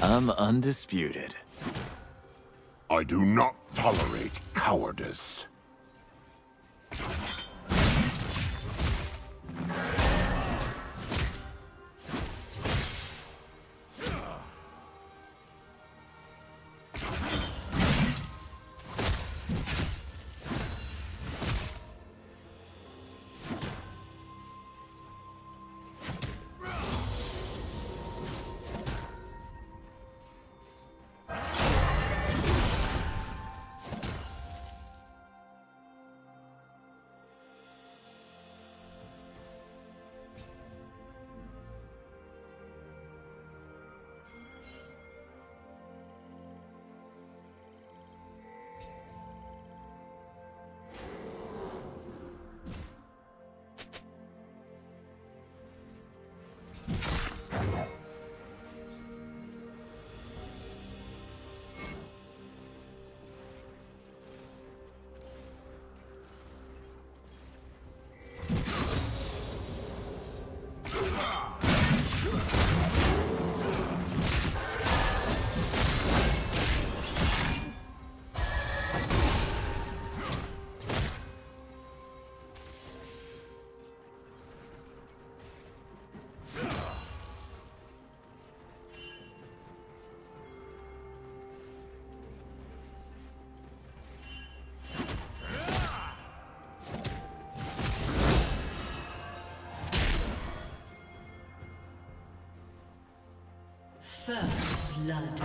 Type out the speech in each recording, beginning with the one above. I'm undisputed. I do not tolerate cowardice. First blood.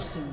Soon.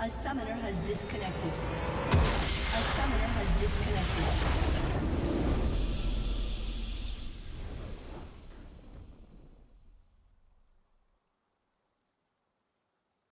A summoner has disconnected.